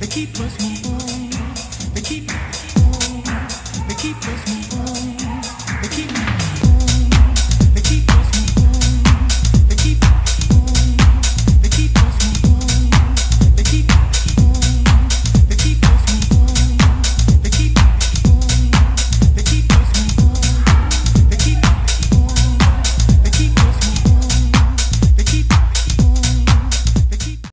They keep us moving.